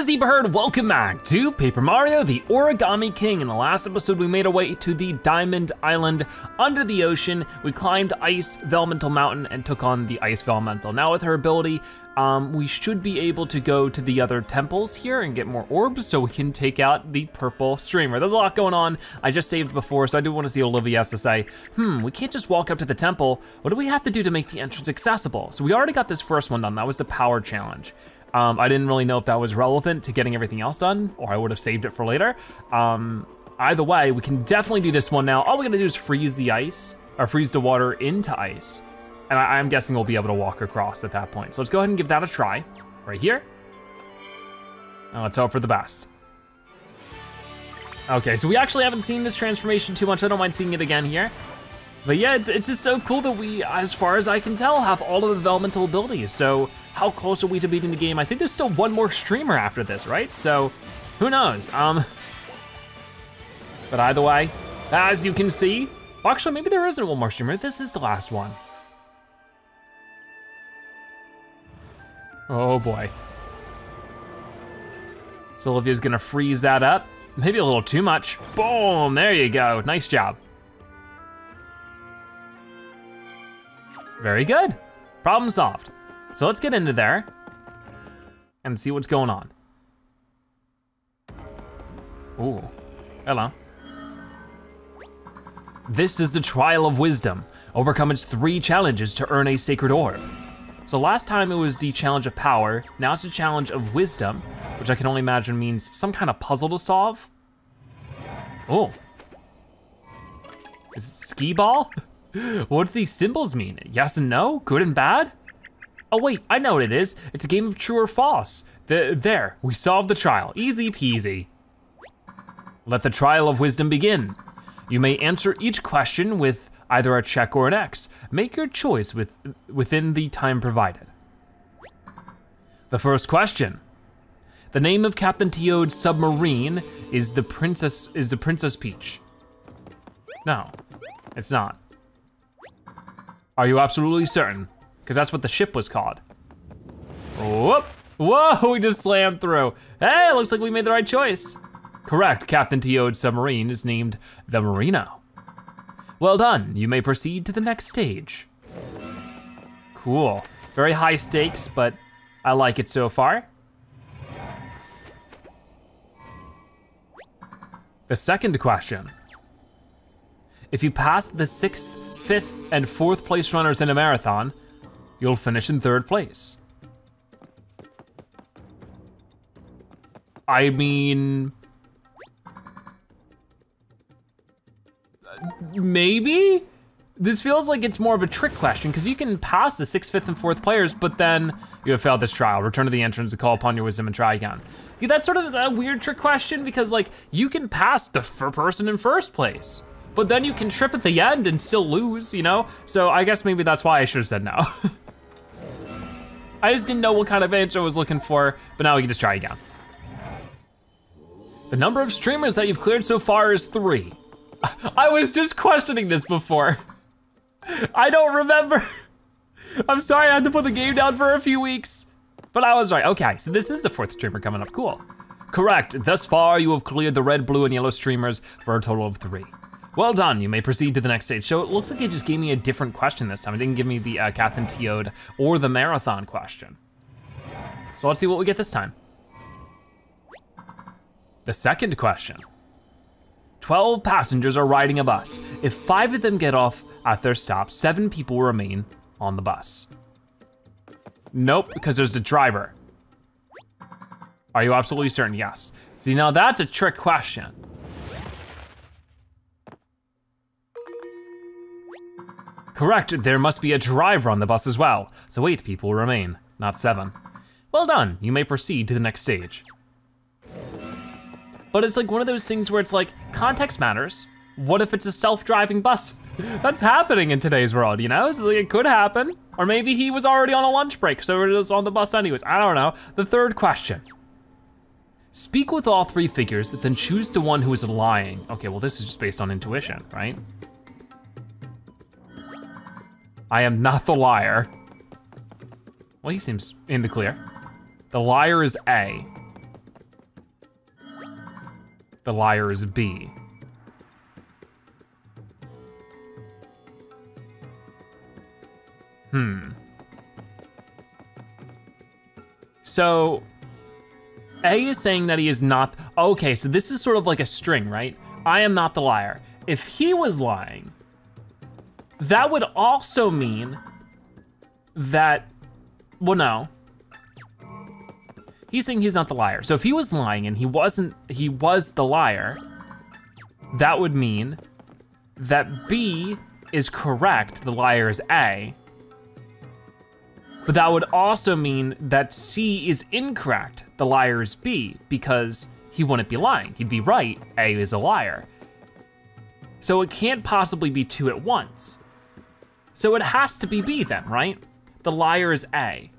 How's the bird? Welcome back to Paper Mario, the Origami King. In the last episode, we made our way to the Diamond Island under the ocean. We climbed Ice Vellumental Mountain and took on the Ice Vellumental. Now with her ability, we should be able to go to the other temples here and get more orbs so we can take out the purple streamer. There's a lot going on. I just saved before, so I do want to see what Olivia has to say. We can't just walk up to the temple. What do we have to do to make the entrance accessible? So we already got this first one done. That was the power challenge. I didn't really know if that was relevant to getting everything else done, or I would have saved it for later. Either way, we can definitely do this one now. All we gotta do is freeze the ice, or freeze the water into ice. And I'm guessing we'll be able to walk across at that point. So let's go ahead and give that a try, right here. And let's hope for the best. Okay, so we actually haven't seen this transformation too much. I don't mind seeing it again here. But yeah, it's just so cool that we, as far as I can tell, have all of the developmental abilities. So how close are we to beating the game? I think there's still one more streamer after this, right? So who knows? But either way, as you can see, well, actually maybe there isn't one more streamer. This is the last one. Oh boy. So Olivia's gonna freeze that up. Maybe a little too much. Boom, there you go, nice job. Very good, problem solved. So let's get into there and see what's going on. Ooh, hello. This is the Trial of Wisdom. Overcome its 3 challenges to earn a sacred orb. So last time it was the challenge of power, now it's the challenge of wisdom, which I can only imagine means some kind of puzzle to solve. Oh, is it skee ball? What do these symbols mean? Yes and no, good and bad? Oh wait, I know what it is. It's a game of true or false. There, we solved the trial, easy peasy. Let the trial of wisdom begin. You may answer each question with either a check or an X. Make your choice within the time provided. The first question. The name of Captain Teode's submarine is the Princess Peach. No, it's not. Are you absolutely certain? Because that's what the ship was called. Whoop, whoa, we just slammed through. Hey, looks like we made the right choice. Correct, Captain Teode's submarine is named the Marina. Well done, you may proceed to the next stage. Cool, very high stakes, but I like it so far. The second question. If you passed the 6th, 5th, and 4th place runners in a marathon, you'll finish in 3rd place. I mean, maybe? This feels like it's more of a trick question because you can pass the 6th, 5th, and 4th players, but then you have failed this trial. Return to the entrance to call upon your wisdom and try again. Yeah, that's sort of a weird trick question because like you can pass the person in 1st place, but then you can trip at the end and still lose, you know? So I guess maybe that's why I should've said no. I just didn't know what kind of answer I was looking for, but now we can just try again. The number of streamers that you've cleared so far is 3. I was just questioning this before. I don't remember. I'm sorry, I had to put the game down for a few weeks, but I was right. Okay, so this is the 4th streamer coming up, cool. Correct, thus far you have cleared the red, blue, and yellow streamers for a total of 3. Well done, you may proceed to the next stage. So it looks like it just gave me a different question this time. It didn't give me the Captain Teode or the marathon question. So let's see what we get this time. The second question. 12 passengers are riding a bus. If 5 of them get off at their stop, 7 people remain on the bus. Nope, because there's the driver. Are you absolutely certain? Yes. See, now that's a trick question. Correct, there must be a driver on the bus as well. So 8 people remain, not 7. Well done, you may proceed to the next stage. But it's like one of those things where it's like, context matters. What if it's a self-driving bus? That's happening in today's world, you know? So it could happen. Or maybe he was already on a lunch break, so it was on the bus anyways, I don't know. The third question. Speak with all 3 figures, then choose the one who is lying. Okay, well this is just based on intuition, right? I am not the liar. Well, he seems in the clear. The liar is A. the liars be. So, A is saying that he is not, okay, so this is sort of like a string, right? I am not the liar. If he was lying, that would also mean that, well, no. He's saying he's not the liar. So if he was lying and he was the liar, that would mean that B is correct, the liar is A. But that would also mean that C is incorrect, the liar is B, because he wouldn't be lying, he'd be right, A is a liar. So it can't possibly be two at once. So it has to be B then, right? The liar is A.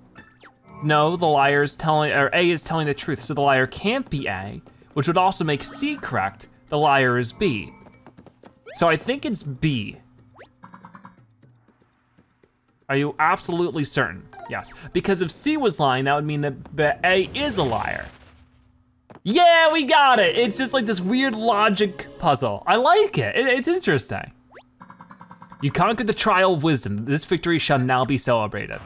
No, the liar is telling, or A is telling the truth, so the liar can't be A, which would also make C correct, the liar is B. So I think it's B. Are you absolutely certain? Yes, because if C was lying, that would mean that A is a liar. Yeah, we got it. It's just like this weird logic puzzle. I like it, it's interesting. You conquered the trial of wisdom. This victory shall now be celebrated.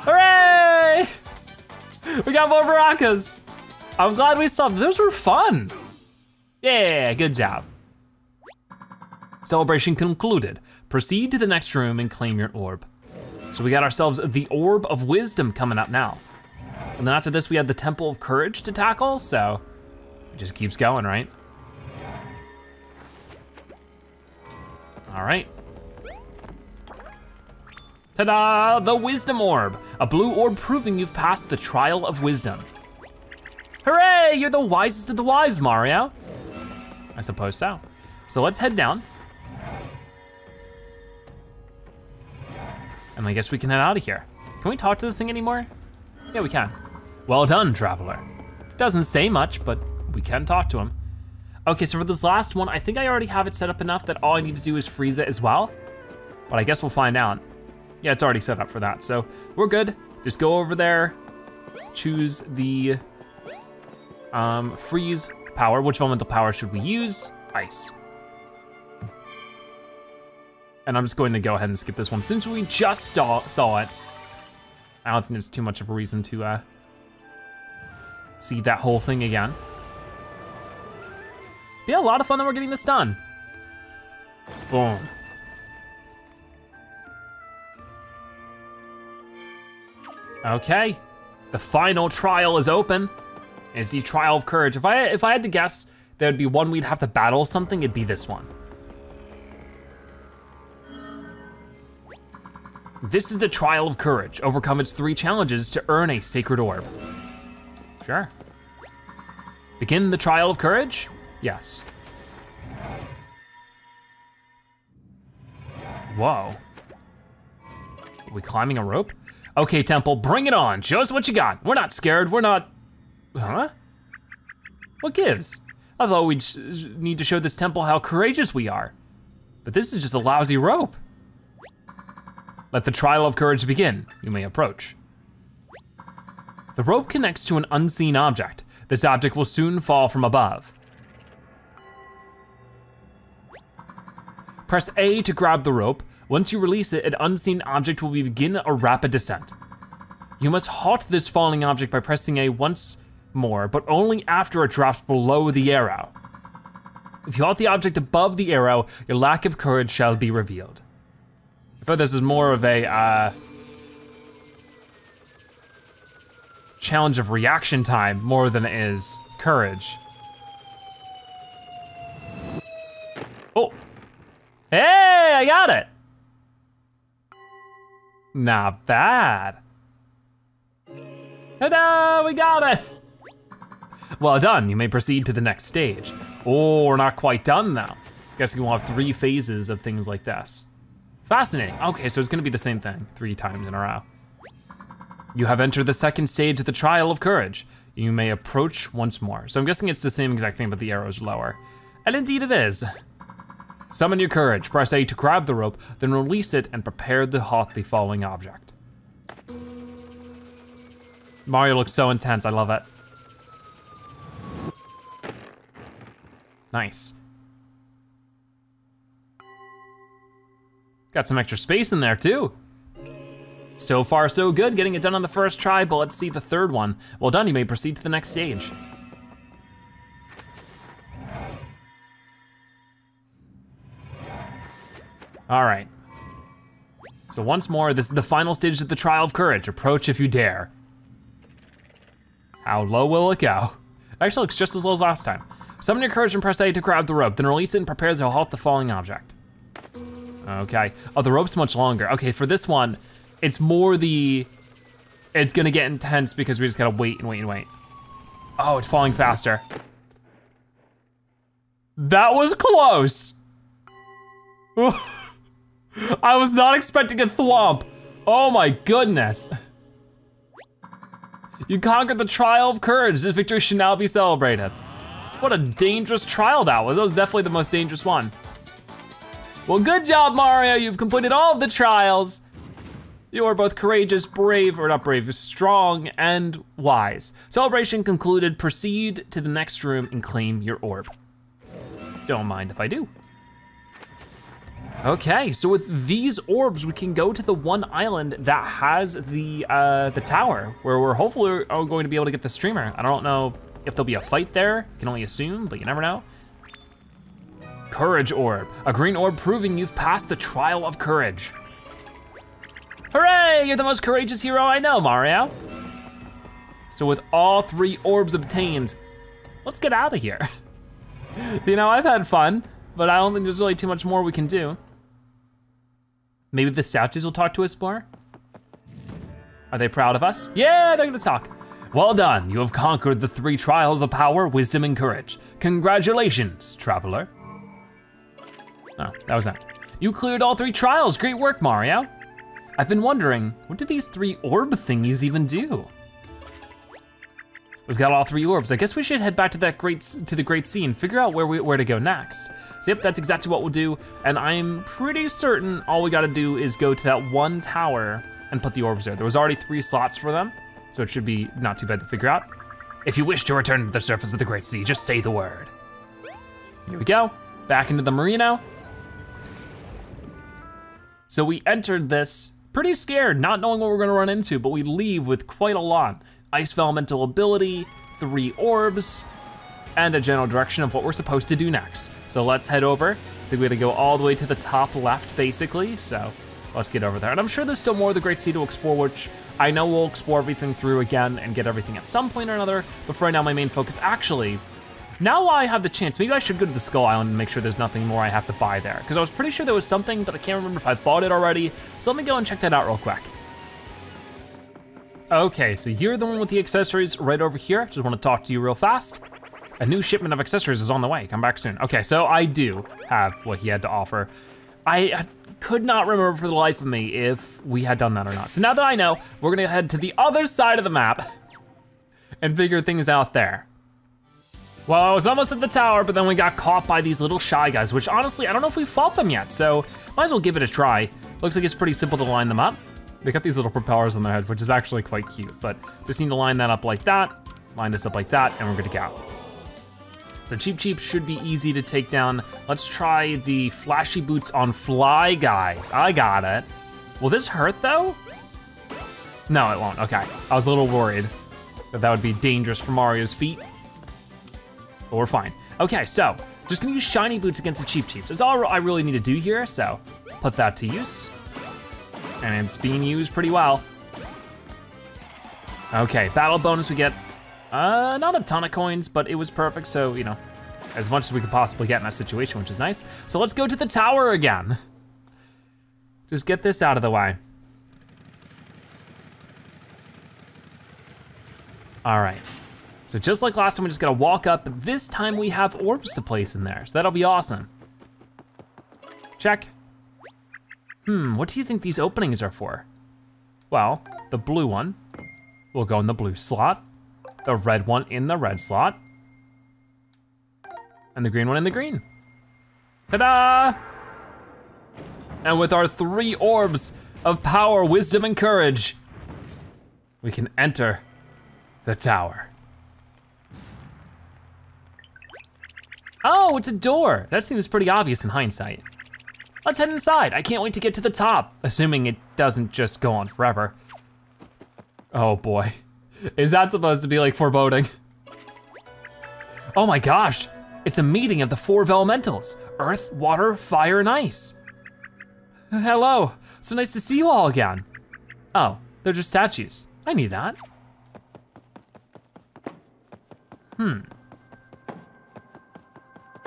Hooray! We got more maracas. I'm glad we solved, those were fun. Yeah, good job. Celebration concluded. Proceed to the next room and claim your orb. So we got ourselves the Orb of Wisdom coming up now. And then after this, we had the Temple of Courage to tackle, so it just keeps going, right? All right. Ta-da, the Wisdom Orb. A blue orb proving you've passed the Trial of Wisdom. Hooray, you're the wisest of the wise, Mario. I suppose so. So let's head down. And I guess we can head out of here. Can we talk to this thing anymore? Yeah, we can. Well done, traveler. Doesn't say much, but we can talk to him. Okay, so for this last one, I think I already have it set up enough that all I need to do is freeze it as well. But I guess we'll find out. Yeah, it's already set up for that, so we're good. Just go over there, choose the freeze power. Which elemental power should we use? Ice. And I'm just going to go ahead and skip this one since we just saw it. I don't think there's too much of a reason to see that whole thing again. But yeah, a lot of fun that we're getting this done. Boom. Okay, the final trial is open. It's the Trial of Courage. If I had to guess, there'd be one we'd have to battle something, it'd be this one. This is the Trial of Courage. Overcome its 3 challenges to earn a sacred orb. Sure. Begin the Trial of Courage? Yes. Whoa. Are we climbing a rope? Okay, Temple, bring it on. Show us what you got. We're not scared, we're not, huh? What gives? I thought we'd need to show this temple how courageous we are. But this is just a lousy rope. Let the Trial of Courage begin. You may approach. The rope connects to an unseen object. This object will soon fall from above. Press A to grab the rope. Once you release it, an unseen object will begin a rapid descent. You must halt this falling object by pressing A once more, but only after it drops below the arrow. If you halt the object above the arrow, your lack of courage shall be revealed. I thought this is more of a challenge of reaction time more than it is courage. Oh, hey, I got it. Not bad. Ta-da, we got it. Well done, you may proceed to the next stage. Oh, we're not quite done though. Guessing we'll have 3 phases of things like this. Fascinating. Okay, so it's gonna be the same thing 3 times in a row. You have entered the second stage of the Trial of Courage. You may approach once more. So I'm guessing it's the same exact thing, but the arrow's lower. And indeed it is. Summon your courage. Press A to grab the rope, then release it and prepare to halt the falling object. Mario looks so intense, I love it. Nice. Got some extra space in there too. So far so good, getting it done on the first try, but let's see the third one. Well done, you may proceed to the next stage. All right. So once more, this is the final stage of the Trial of Courage. Approach if you dare. How low will it go? It actually looks just as low as last time. Summon your courage and press A to grab the rope, then release it and prepare to halt the falling object. Okay. Oh, the rope's much longer. Okay, for this one, it's more the, it's gonna get intense because we just gotta wait and wait and wait. Oh, it's falling faster. That was close. I was not expecting a thwomp. Oh my goodness. You conquered the Trial of Courage. This victory should now be celebrated. What a dangerous trial that was. That was definitely the most dangerous one. Well, good job, Mario. You've completed all of the trials. You are both courageous, brave, or not brave, strong, and wise. Celebration concluded. Proceed to the next room and claim your orb. Don't mind if I do. Okay, so with these orbs, we can go to the one island that has the tower, where we're hopefully are going to be able to get the streamer. I don't know if there'll be a fight there. You can only assume, but you never know. Courage orb, a green orb proving you've passed the Trial of Courage. Hooray, you're the most courageous hero I know, Mario. So with all three orbs obtained, let's get out of here. You know, I've had fun, but I don't think there's really too much more we can do. Maybe the statues will talk to us more? Are they proud of us? Yeah, they're gonna talk. Well done, you have conquered the three trials of power, wisdom, and courage. Congratulations, traveler. Oh, that was that. You cleared all three trials, great work, Mario. I've been wondering, what do these three orb thingies even do? We've got all three orbs. I guess we should head back to the great sea and figure out where to go next. So yep, that's exactly what we'll do. And I'm pretty certain all we gotta do is go to that one tower and put the orbs there. There was already 3 slots for them, so it should be not too bad to figure out. If you wish to return to the surface of the great sea, just say the word. Here we go, back into the Marina. So we entered this pretty scared, not knowing what we're gonna run into, but we leave with quite a lot. Ice Vellumental ability, 3 orbs, and a general direction of what we're supposed to do next. So let's head over. I think we gotta go all the way to the top left, basically, so let's get over there. And I'm sure there's still more of the Great Sea to explore, which I know we'll explore everything through again and get everything at some point or another, but for right now, my main focus, actually, now I have the chance, maybe I should go to the Skull Island and make sure there's nothing more I have to buy there, because I was pretty sure there was something, but I can't remember if I bought it already, so let me go and check that out real quick. Okay, so you're the one with the accessories right over here. Just wanna talk to you real fast. A new shipment of accessories is on the way, come back soon. Okay, so I do have what he had to offer. I could not remember for the life of me if we had done that or not. So now that I know, we're gonna head to the other side of the map and figure things out there. Well, I was almost at the tower, but then we got caught by these little shy guys, which honestly, I don't know if we fought them yet, so might as well give it a try. Looks like it's pretty simple to line them up. They got these little propellers on their head, which is actually quite cute, but just need to line that up like that, line this up like that, and we're good to go. So Cheep Cheep should be easy to take down. Let's try the flashy boots on fly guys. I got it. Will this hurt though? No, it won't, okay. I was a little worried that that would be dangerous for Mario's feet, but we're fine. Okay, so just gonna use shiny boots against the Cheep Cheeps. That's all I really need to do here, so put that to use. And it's being used pretty well. Okay, battle bonus we get, not a ton of coins, but it was perfect, so you know, as much as we could possibly get in that situation, which is nice. So let's go to the tower again. Just get this out of the way. All right, so just like last time, we just gotta walk up, but this time we have orbs to place in there, so that'll be awesome. Check. Hmm, what do you think these openings are for? Well, the blue one will go in the blue slot, the red one in the red slot, and the green one in the green. Ta-da! And with our 3 orbs of power, wisdom, and courage, we can enter the tower. Oh, it's a door. That seems pretty obvious in hindsight. Let's head inside. I can't wait to get to the top, assuming it doesn't just go on forever. Oh boy. Is that supposed to be like foreboding? Oh my gosh. It's a meeting of the 4 Vellumentals, Earth, Water, Fire, and Ice. Hello, so nice to see you all again. Oh, they're just statues. I knew that.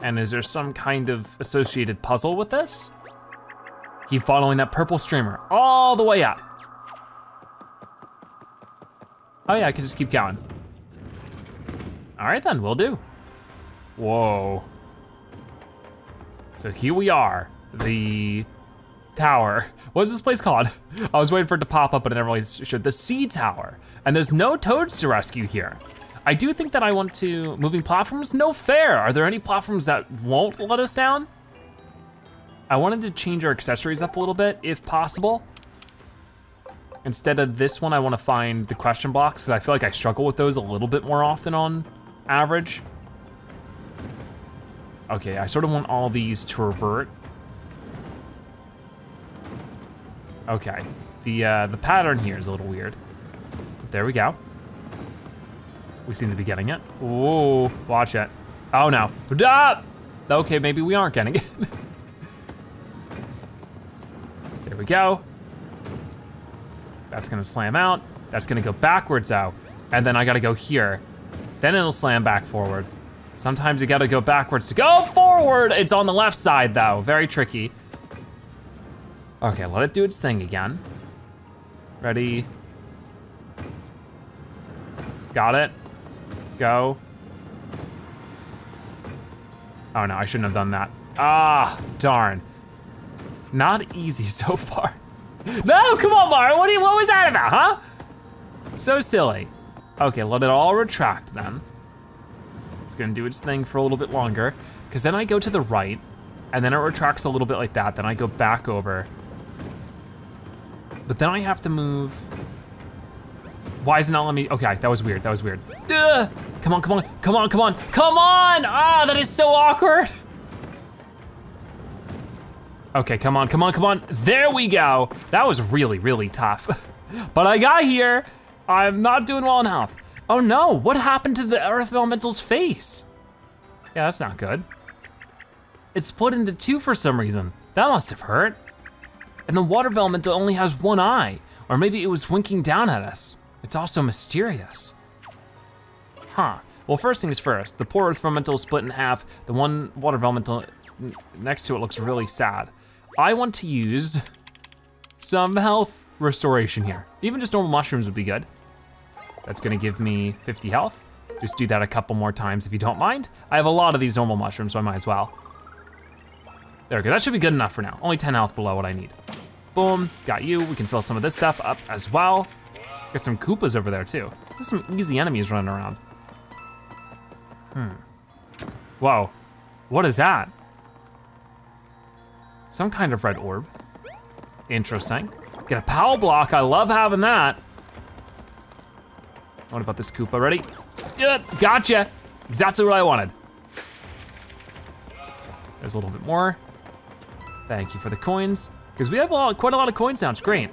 And is there some kind of associated puzzle with this? Keep following that purple streamer all the way up. Oh yeah, I can just keep going. All right then, will do. Whoa. So here we are, the tower. What is this place called? I was waiting for it to pop up, but it never really showed. The Sea Tower. And there's no toads to rescue here. I do think that I want to, moving platforms? No fair. Are there any platforms that won't let us down? I wanted to change our accessories up a little bit, if possible. Instead of this one, I want to find the question blocks, because I feel like I struggle with those a little bit more often on average. Okay, I sort of want all these to revert. Okay, the pattern here is a little weird. There we go. We seem to be getting it. Ooh, watch it. Oh no. Ah! Okay, maybe we aren't getting it. There we go. That's gonna slam out. That's gonna go backwards out. And then I gotta go here. Then it'll slam back forward. Sometimes you gotta go backwards to go forward. It's on the left side though, very tricky. Okay, let it do its thing again. Ready? Got it. Go. Oh no, I shouldn't have done that. Ah, darn. Not easy so far. No, come on, Mario, what was that about, huh? So silly. Okay, let it all retract then. It's gonna do its thing for a little bit longer, because then I go to the right, and then it retracts a little bit like that, then I go back over. But then I have to move. Why is it not letting me? Okay, that was weird, that was weird. Ugh! Come on, come on, come on, come on, come on! Ah, that is so awkward! Okay, come on, come on, come on. There we go. That was really, really tough. But I got here. I'm not doing well in health. Oh no, what happened to the Earth Vellumental's face? Yeah, that's not good. It's split into 2 for some reason. That must have hurt. And the Water Vellumental only has 1 eye, or maybe it was winking down at us. It's also mysterious. Huh, well first things first, the poor Earth Vellumental is split in half, the one Water Vellumental next to it looks really sad. I want to use some health restoration here. Even just normal mushrooms would be good. That's gonna give me 50 health. Just do that a couple more times if you don't mind. I have a lot of these normal mushrooms, so I might as well. There we go, that should be good enough for now. Only 10 health below what I need. Boom, got you. We can fill some of this stuff up as well. Got some Koopas over there too. There's some easy enemies running around. Whoa, what is that? Some kind of red orb. Interesting. Get a power block, I love having that. What about this Koopa, ready? Yep, gotcha, exactly what I wanted. There's a little bit more. Thank you for the coins, because we have quite a lot of coins now, it's great.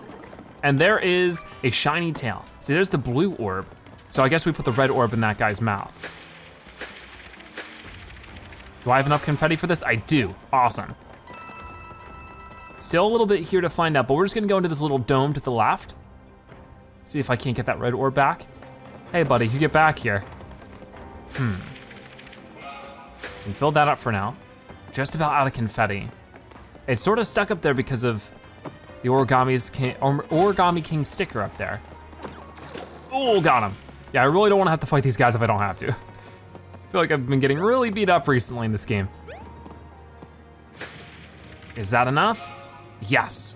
And there is a shiny tail. See, there's the blue orb. So I guess we put the red orb in that guy's mouth. Do I have enough confetti for this? I do, awesome. Still a little bit here to find out, but we're just gonna go into this little dome to the left. See if I can't get that red orb back. Hey buddy, you get back here. We can fill that up for now. Just about out of confetti. It's sort of stuck up there because of the Origami King sticker up there. Oh, got him. Yeah, I really don't wanna have to fight these guys if I don't have to. I feel like I've been getting really beat up recently in this game. Is that enough? Yes.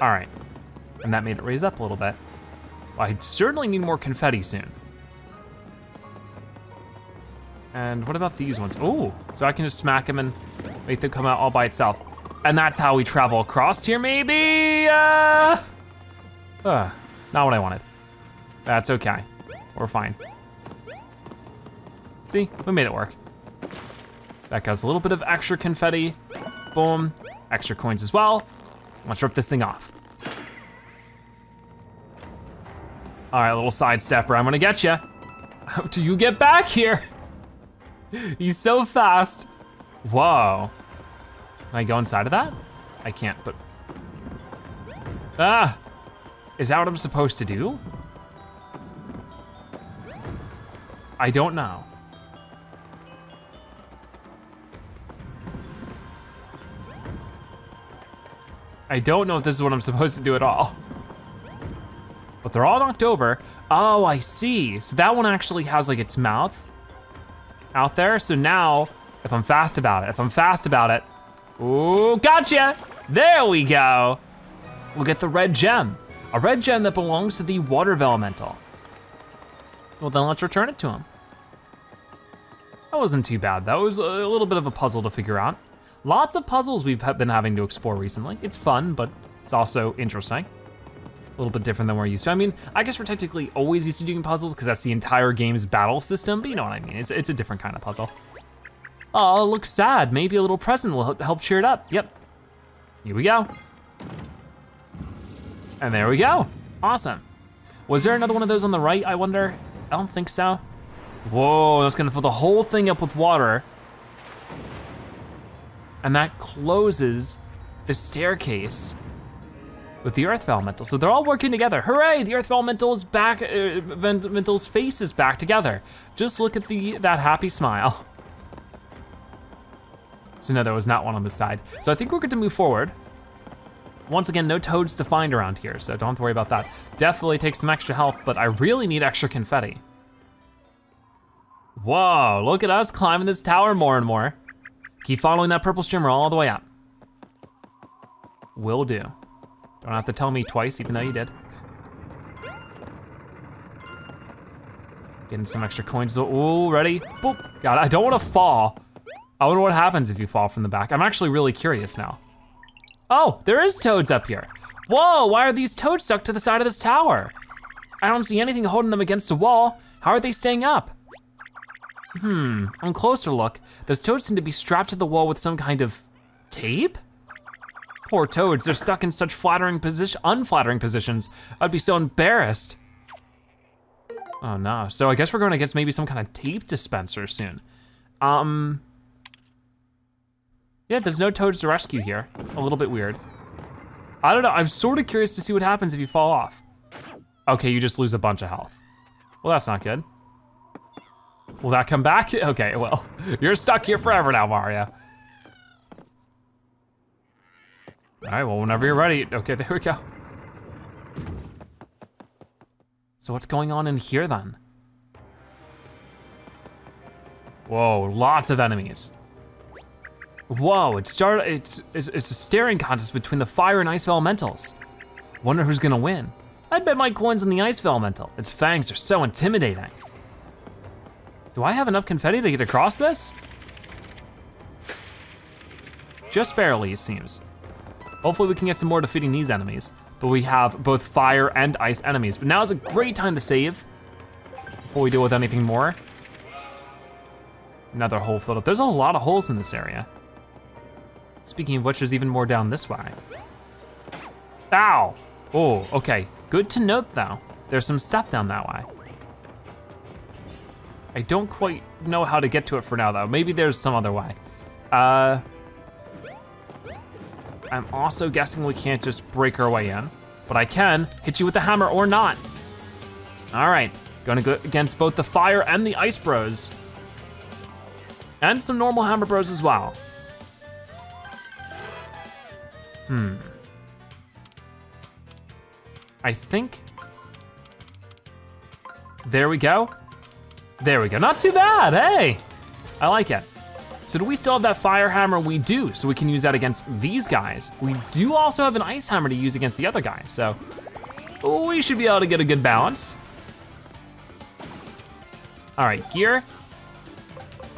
All right, and that made it raise up a little bit. Well, I certainly need more confetti soon. And what about these ones? Oh, so I can just smack them and make them come out all by itself. And that's how we travel across here, maybe? Not what I wanted. That's okay, we're fine. See, we made it work. That got us a little bit of extra confetti. Boom, extra coins as well. Let's rip this thing off. All right, little sidestepper, I'm gonna get you. How do you get back here? He's so fast. Whoa. Can I go inside of that? I can't, but. Ah, is that what I'm supposed to do? I don't know. I don't know if this is what I'm supposed to do at all. But they're all knocked over. Oh, I see. So that one actually has like its mouth out there. So now, if I'm fast about it, ooh, gotcha. There we go. We'll get the red gem. A red gem that belongs to the water Vellumental. Well then let's return it to him. That wasn't too bad. That was a little bit of a puzzle to figure out. Lots of puzzles we've been having to explore recently. It's fun, but it's also interesting. A little bit different than we're used to. I mean, I guess we're technically always used to doing puzzles because that's the entire game's battle system, but you know what I mean, it's a different kind of puzzle. Oh, it looks sad. Maybe a little present will help cheer it up. Yep, here we go. And there we go, awesome. Was there another one of those on the right, I wonder? I don't think so. Whoa, that's gonna fill the whole thing up with water. And that closes the staircase with the Earth Vellumental. So they're all working together. Hooray, the Earth Vellumental is back, Vellumental's face is back together. Just look at that happy smile. So no, there was not one on this side. So I think we're good to move forward. Once again, no toads to find around here, so don't have to worry about that. Definitely takes some extra health, but I really need extra confetti. Whoa, look at us climbing this tower more and more. Keep following that purple streamer all the way up. Will do. Don't have to tell me twice, even though you did. Getting some extra coins. Ooh, ready? Boop. God, I don't wanna fall. I wonder what happens if you fall from the back. I'm actually really curious now. Oh, there is toads up here. Whoa, why are these toads stuck to the side of this tower? I don't see anything holding them against the wall. How are they staying up? Hmm, on closer look, those toads seem to be strapped to the wall with some kind of tape? Poor toads, they're stuck in such unflattering positions. I'd be so embarrassed. Oh no, so I guess we're going against maybe some kind of tape dispenser soon. Yeah, there's no toads to rescue here. A little bit weird. I don't know, I'm sort of curious to see what happens if you fall off. Okay, you just lose a bunch of health. Well, that's not good. Will that come back? Okay, well, you're stuck here forever now, Mario. All right, well, whenever you're ready. Okay, there we go. So what's going on in here then? Whoa, lots of enemies. Whoa, it's a staring contest between the fire and ice Vellumentals. Wonder who's gonna win. I'd bet my coins on the ice Vellumental. Its fangs are so intimidating. Do I have enough confetti to get across this? Just barely, it seems. Hopefully we can get some more defeating these enemies, but we have both fire and ice enemies, but now's a great time to save before we deal with anything more. Another hole filled up. There's a lot of holes in this area. Speaking of which, there's even more down this way. Ow! Oh, okay, good to note though. There's some stuff down that way. I don't quite know how to get to it for now though. Maybe there's some other way. I'm also guessing we can't just break our way in, but I can hit you with a hammer or not. All right, gonna go against both the fire and the ice bros. And some normal hammer bros as well. Hmm. I think, there we go. There we go, not too bad, hey. I like it. So do we still have that fire hammer? We do, so we can use that against these guys. We do also have an ice hammer to use against the other guys, so we should be able to get a good balance. All right, gear.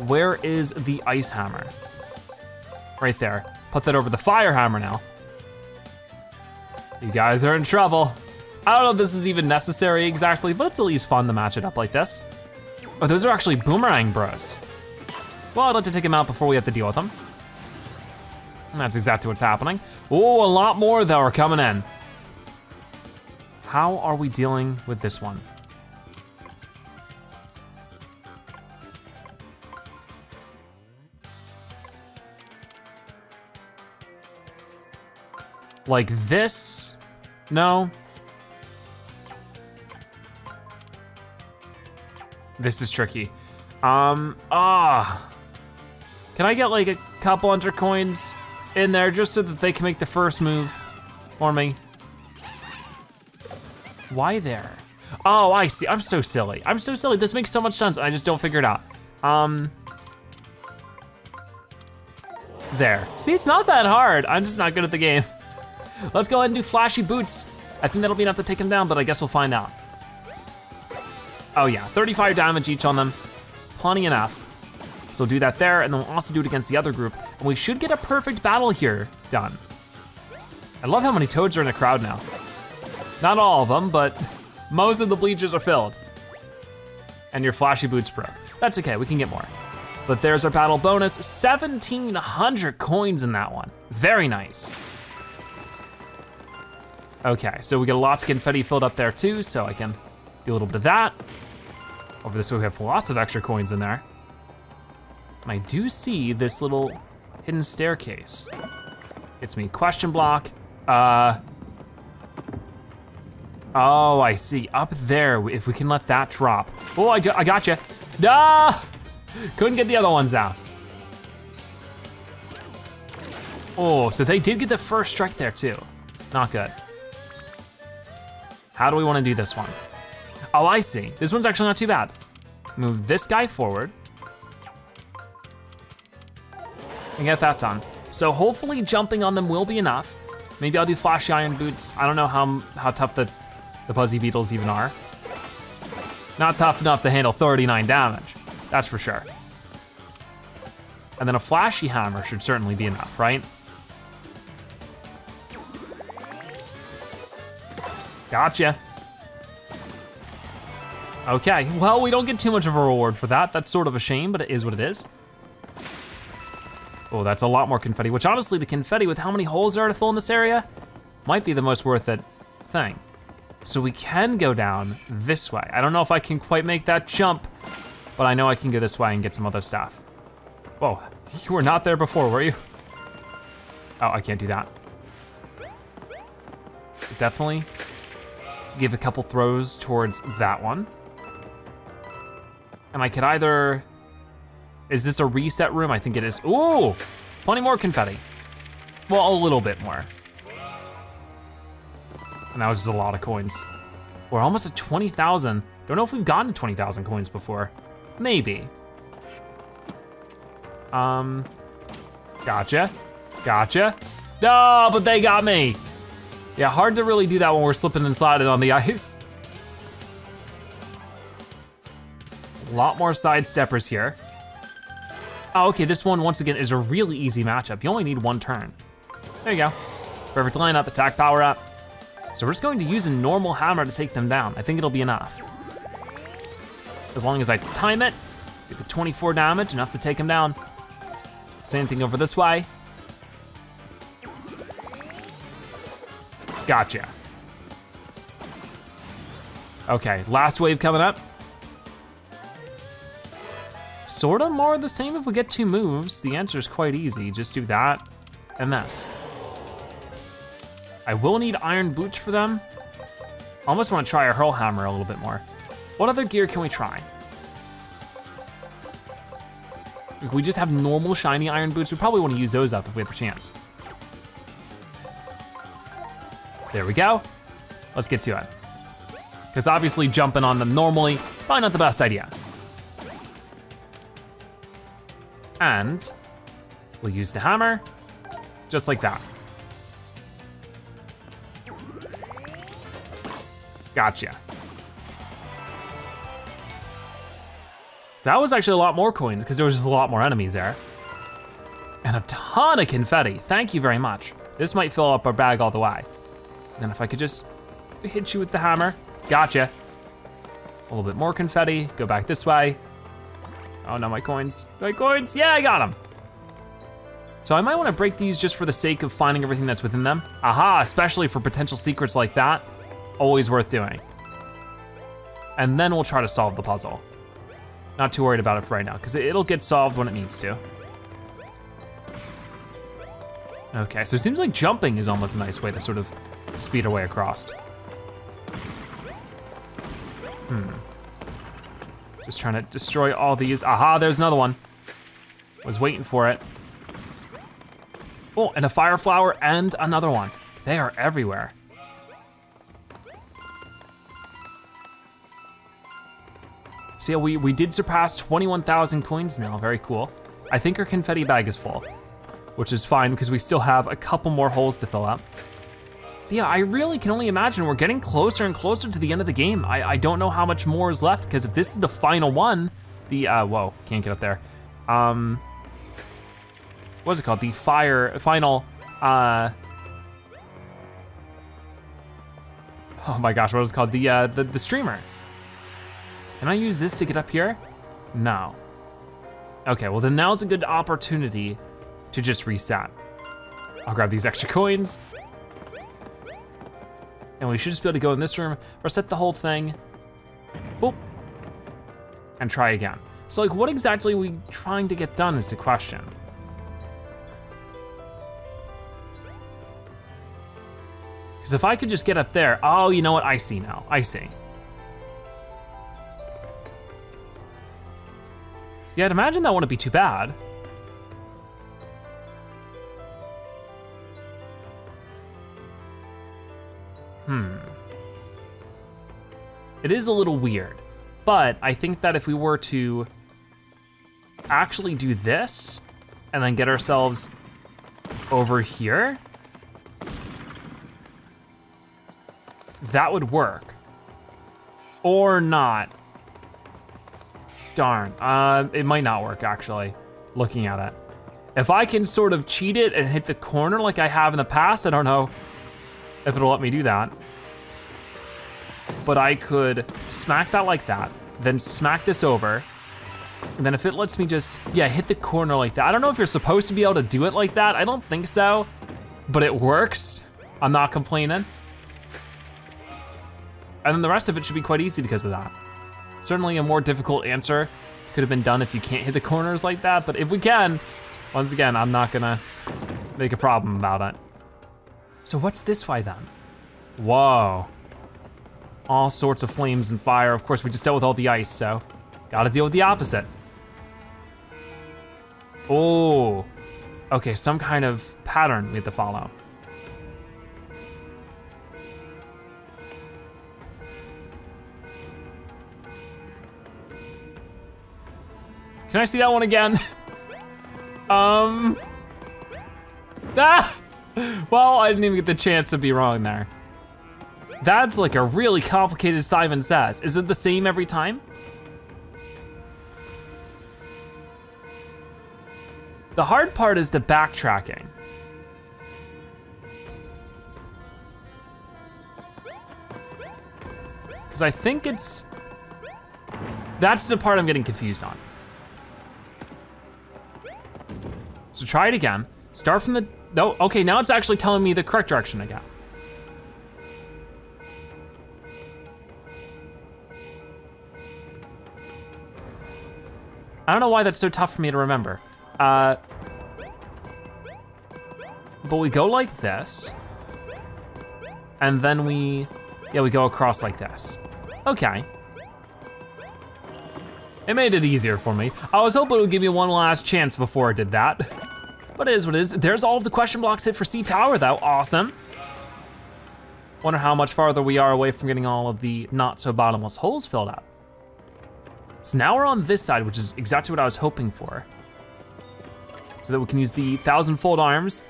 Where is the ice hammer? Right there. Put that over the fire hammer now. You guys are in trouble. I don't know if this is even necessary exactly, but it's at least fun to match it up like this. Oh, those are actually boomerang bros. Well, I'd like to take him out before we have to deal with him. And that's exactly what's happening. Oh, a lot more though are coming in. How are we dealing with this one? Like this? No. This is tricky. Can I get like a couple hundred coins in there just so that they can make the first move for me? Why there? Oh, I see, I'm so silly. I'm so silly, this makes so much sense. I just don't figure it out. There, see, it's not that hard. I'm just not good at the game. Let's go ahead and do flashy boots. I think that'll be enough to take him down, but I guess we'll find out. Oh yeah, 35 damage each on them, plenty enough. So we'll do that there, and then we'll also do it against the other group, and we should get a perfect battle here done. I love how many toads are in the crowd now. Not all of them, but most of the bleachers are filled. And your flashy boots broke. That's okay, we can get more. But there's our battle bonus, 1,700 coins in that one. Very nice. Okay, so we get lots of confetti filled up there too, so I can do a little bit of that. Over this way we have lots of extra coins in there. And I do see this little hidden staircase. Gets me a question block. Oh, I see, up there, if we can let that drop. Oh, I gotcha. No! Couldn't get the other ones out. Oh, so they did get the first strike there too. Not good. How do we wanna do this one? Oh, I see, this one's actually not too bad. Move this guy forward. And get that done. So hopefully jumping on them will be enough. Maybe I'll do flashy iron boots. I don't know how tough the Buzzy Beetles even are. Not tough enough to handle 39 damage, that's for sure. And then a flashy hammer should certainly be enough, right? Gotcha. Okay, well, we don't get too much of a reward for that. That's sort of a shame, but it is what it is. Oh, that's a lot more confetti, which honestly, the confetti with how many holes there are to fill in this area might be the most worth it thing. So we can go down this way. I don't know if I can quite make that jump, but I know I can go this way and get some other stuff. Whoa, you were not there before, were you? Oh, I can't do that. Definitely give a couple throws towards that one. And I could either, is this a reset room? I think it is. Ooh, plenty more confetti. Well, a little bit more. And that was just a lot of coins. We're almost at 20,000. Don't know if we've gotten 20,000 coins before. Maybe. Gotcha, gotcha. No, but they got me. Yeah, hard to really do that when we're slipping and sliding on the ice. A lot more side steppers here. Oh, okay, this one, once again, is a really easy matchup. You only need one turn. There you go. Perfect lineup, attack power up. So we're just going to use a normal hammer to take them down. I think it'll be enough. As long as I time it, get the 24 damage, enough to take them down. Same thing over this way. Gotcha. Okay, last wave coming up. Sorta more the same if we get two moves. The answer is quite easy. Just do that and this. I will need iron boots for them. Almost wanna try a hurl hammer a little bit more. What other gear can we try? If we just have normal shiny iron boots, we probably wanna use those up if we have a chance. There we go. Let's get to it. Because obviously jumping on them normally, probably not the best idea. And we'll use the hammer, just like that. Gotcha. That was actually a lot more coins because there was just a lot more enemies there. And a ton of confetti, thank you very much. This might fill up our bag all the way. And then if I could just hit you with the hammer, gotcha. A little bit more confetti, go back this way. Oh no, my coins. My coins! Yeah, I got them. So I might wanna break these just for the sake of finding everything that's within them. Aha, especially for potential secrets like that. Always worth doing. And then we'll try to solve the puzzle. Not too worried about it for right now, because it'll get solved when it needs to. Okay, so it seems like jumping is almost a nice way to sort of speed our way across. Just trying to destroy all these. Aha, there's another one. Was waiting for it. Oh, and a fire flower and another one. They are everywhere. So yeah, we did surpass 21,000 coins now, very cool. I think our confetti bag is full, which is fine because we still have a couple more holes to fill up. But yeah, I really can only imagine we're getting closer and closer to the end of the game. I don't know how much more is left because if this is the final one, the, whoa, can't get up there. What's it called? The final, oh my gosh, what is it called? The streamer. Can I use this to get up here? No. Okay, well then now's a good opportunity to just reset. I'll grab these extra coins. And we should just be able to go in this room, reset the whole thing, boop, and try again. So like what exactly are we trying to get done is the question. Because if I could just get up there, oh, you know what, I see now, I see. Yeah, I'd imagine that wouldn't be too bad. It is a little weird, but I think that if we were to actually do this and then get ourselves over here, that would work. Or not. Darn, it might not work actually, looking at it. If I can sort of cheat it and hit the corner like I have in the past, I don't know if it'll let me do that. But I could smack that like that, then smack this over, and then if it lets me just, yeah, hit the corner like that. I don't know if you're supposed to be able to do it like that, I don't think so, but it works. I'm not complaining. And then the rest of it should be quite easy because of that. Certainly a more difficult answer could have been done if you can't hit the corners like that, but if we can, once again, I'm not gonna make a problem about it. So what's this way then? Whoa. All sorts of flames and fire. Of course, we just dealt with all the ice, so gotta deal with the opposite. Oh, okay, some kind of pattern we have to follow. Can I see that one again? Ah! Well, I didn't even get the chance to be wrong there. That's like a really complicated Simon Says. Is it the same every time? The hard part is the backtracking. Because I think it's, that's the part I'm getting confused on. So try it again. Start from the, no, okay, now it's actually telling me the correct direction again. I don't know why that's so tough for me to remember. But we go like this, and then we, yeah, we go across like this. Okay. It made it easier for me. I was hoping it would give me one last chance before I did that. But it is what it is. There's all of the question blocks hit for Sea Tower though, awesome. Wonder how much farther we are away from getting all of the not so bottomless holes filled up. So now we're on this side, which is exactly what I was hoping for. So that we can use the 1,000-Fold Arms,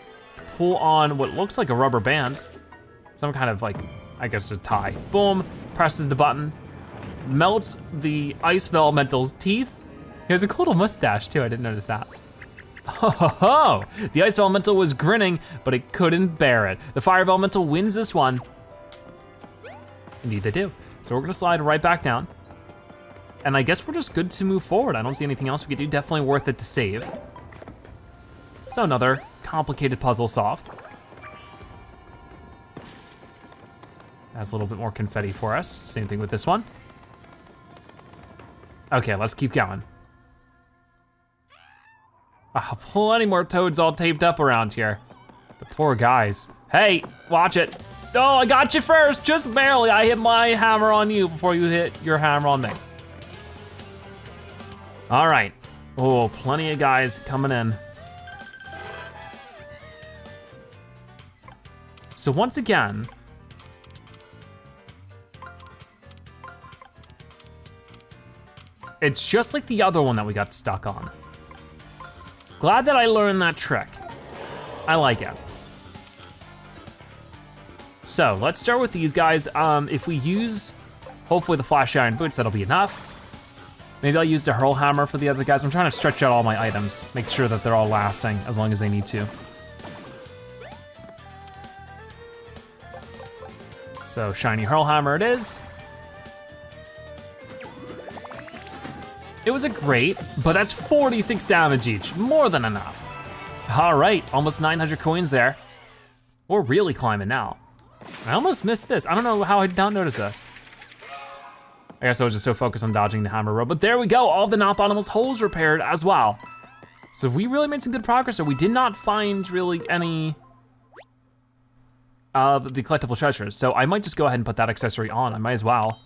pull on what looks like a rubber band, some kind of like, I guess a tie. Boom, presses the button, melts the Ice Vellumental's teeth. He has a cool little mustache too, I didn't notice that. Ho ho ho! The Ice Vellumental was grinning, but it couldn't bear it. The Fire Vellumental wins this one. Indeed they do. So we're gonna slide right back down. And I guess we're just good to move forward. I don't see anything else we could do. Definitely worth it to save. So another complicated puzzle solved. That's a little bit more confetti for us. Same thing with this one. Okay, let's keep going. Ah, plenty more toads all taped up around here. The poor guys. Hey, watch it. Oh, I got you first, just barely. I hit my hammer on you before you hit your hammer on me. All right. Oh, plenty of guys coming in. So once again, it's just like the other one that we got stuck on. Glad that I learned that trick. I like it. So let's start with these guys. If we use, hopefully the flash iron boots, that'll be enough. Maybe I'll use the hurl hammer for the other guys. I'm trying to stretch out all my items, make sure that they're all lasting as long as they need to. So shiny hurl hammer it is. It was a great, but that's 46 damage each, more than enough. All right, almost 900 coins there. We're really climbing now. I almost missed this. I don't know how I did not notice this. I guess I was just so focused on dodging the hammer rope, but there we go, all the Not Bottomless holes repaired as well. So we really made some good progress, so we did not find really any of the collectible treasures. So I might just go ahead and put that accessory on, I might as well.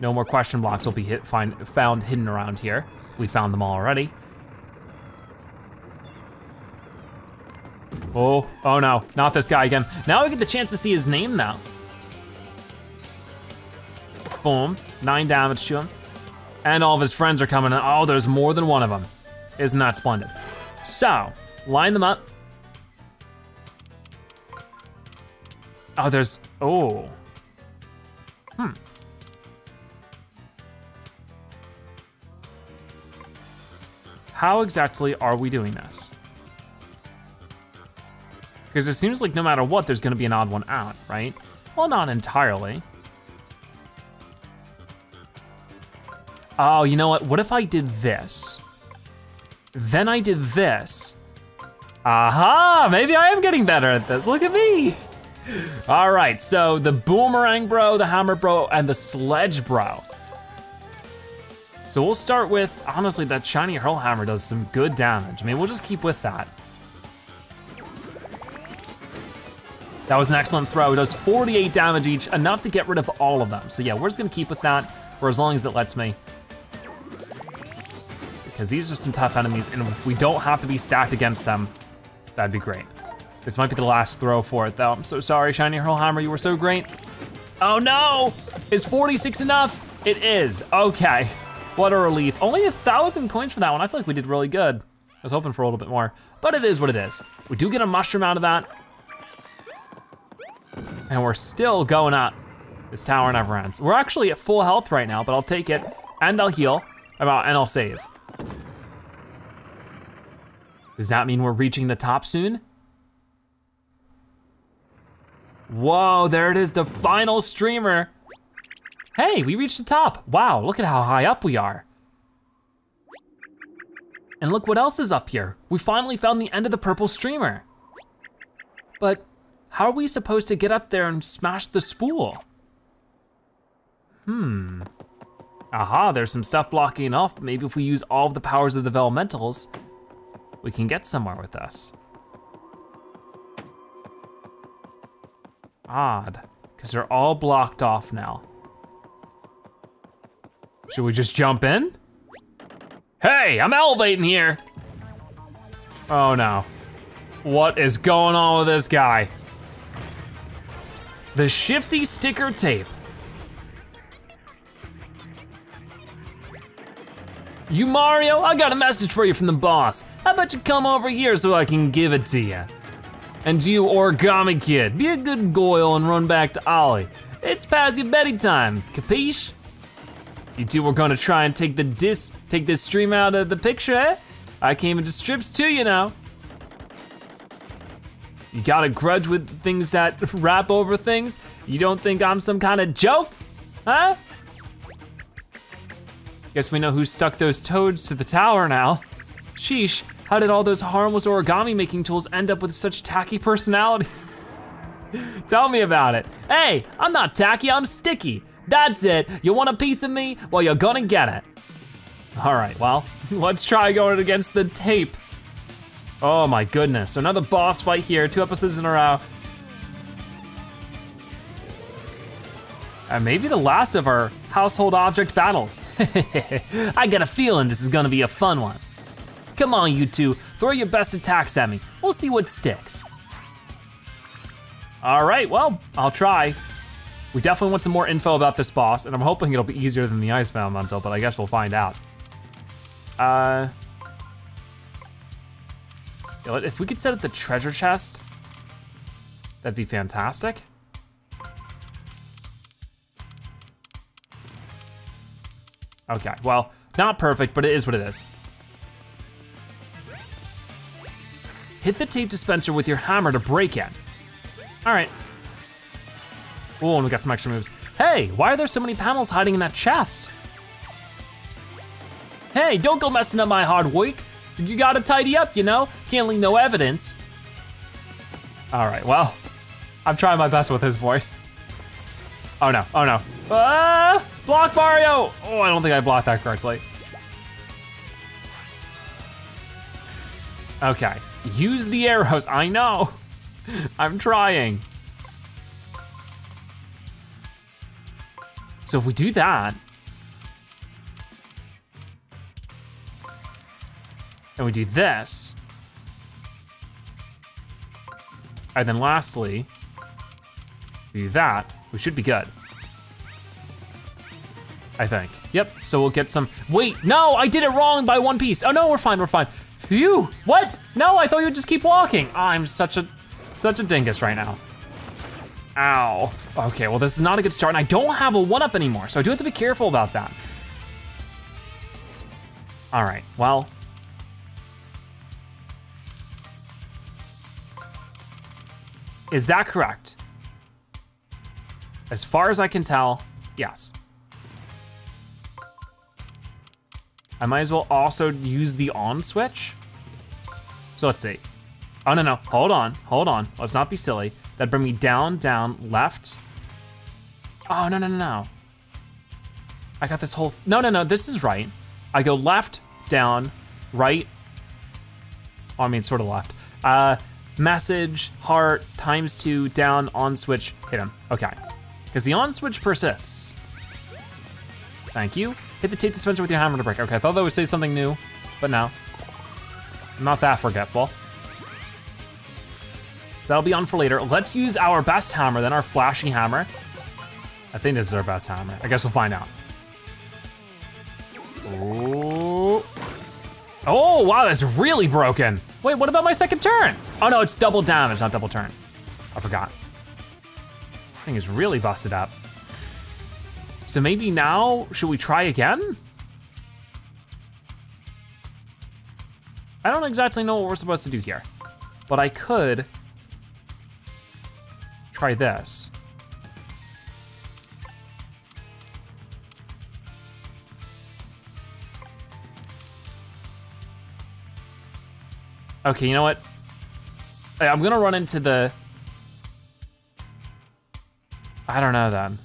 No more question blocks will be found hidden around here. We found them all already. Oh, oh no, not this guy again. Now we get the chance to see his name though. Boom, 9 damage to him. And all of his friends are coming in. Oh, there's more than one of them. Isn't that splendid? So, line them up. Oh, there's, oh. Hmm. How exactly are we doing this? Because it seems like no matter what, there's gonna be an odd one out, right? Well, not entirely. Oh, you know what? What if I did this? Then I did this. Aha, maybe I am getting better at this. Look at me. All right, so the boomerang bro, the hammer bro, and the sledge bro. So we'll start with, honestly, that shiny hurl hammer does some good damage. I mean, we'll just keep with that. That was an excellent throw. It does 48 damage each, enough to get rid of all of them. So yeah, we're just gonna keep with that for as long as it lets me. Because these are some tough enemies, and if we don't have to be stacked against them, that'd be great. This might be the last throw for it though. I'm so sorry, shiny hurl hammer, you were so great. Oh no, is 46 enough? It is, okay. What a relief. Only 1,000 coins for that one. I feel like we did really good. I was hoping for a little bit more, but it is what it is. We do get a mushroom out of that. And we're still going up. This tower never ends. We're actually at full health right now, but I'll take it, and I'll heal, and I'll save. Does that mean we're reaching the top soon? Whoa, there it is, the final streamer. Hey, we reached the top. Wow, look at how high up we are. And look what else is up here. We finally found the end of the purple streamer. But how are we supposed to get up there and smash the spool? Hmm. Aha, there's some stuff blocking it off, but maybe if we use all of the powers of the Vellumentals, we can get somewhere with this. Odd, because they're all blocked off now. Should we just jump in? Hey, I'm elevating here. Oh no. What is going on with this guy? The Shifty Sticker tape. You Mario, I got a message for you from the boss. How about you come over here so I can give it to you? And you Origami Kid, be a good goyle and run back to Ollie. It's past your Betty time, capiche? You two were gonna try and take this stream out of the picture, eh? I came into strips too, you know. You got a grudge with things that wrap over things? You don't think I'm some kind of joke, huh? Guess we know who stuck those toads to the tower now. Sheesh, how did all those harmless origami-making tools end up with such tacky personalities? Tell me about it. Hey, I'm not tacky, I'm sticky. That's it, you want a piece of me? Well, you're gonna get it. All right, well, let's try going against the tape. Oh my goodness, another boss fight here, 2 episodes in a row. Maybe the last of our household object battles. I got a feeling this is gonna be a fun one. Come on, you two, throw your best attacks at me. We'll see what sticks. All right, well, I'll try. We definitely want some more info about this boss, and I'm hoping it'll be easier than the Ice Vellumental, but I guess we'll find out. If we could set up the treasure chest, that'd be fantastic. Okay, well, not perfect, but it is what it is. Hit the tape dispenser with your hammer to break it. All right. Oh, and we got some extra moves. Hey, why are there so many panels hiding in that chest? Hey, don't go messing up my hard work. You gotta tidy up, you know? Can't leave no evidence. All right, well, I'm trying my best with his voice. Oh no, oh no. Ah, block Mario! Oh, I don't think I blocked that correctly. Okay, use the arrows, I know. I'm trying. So if we do that, and we do this, and then lastly, we do that, we should be good. I think, yep, so we'll get some, wait, no, I did it wrong by 1 piece. Oh no, we're fine, we're fine. Phew, what? No, I thought you would just keep walking. I'm such a dingus right now. Ow. Okay, well this is not a good start, and I don't have a 1-up anymore, so I do have to be careful about that. All right, well. Is that correct? As far as I can tell, yes. I might as well also use the on switch. So let's see. Oh no, no, hold on, hold on. Let's not be silly. That'd bring me down, down, left. Oh, no, no, no, no. I got this whole, no, no, no, this is right. I go left, down, right. Oh, I mean, sort of left. Message, heart, ×2, down, on switch, hit him, okay. Because the on switch persists. Thank you. Hit the tape dispenser with your hammer to break. Okay, I thought that would say something new, but no. I'm not that forgetful. So that'll be on for later. Let's use our best hammer, then our flashy hammer. I think this is our best hammer. I guess we'll find out. Ooh. Oh, wow, that's really broken. Wait, what about my second turn? Oh no, it's double damage, not double turn. I forgot. This thing is really busted up. So maybe now, should we try again? I don't exactly know what we're supposed to do here, but I could try this. Okay, you know what? I'm gonna run into the, I don't know then.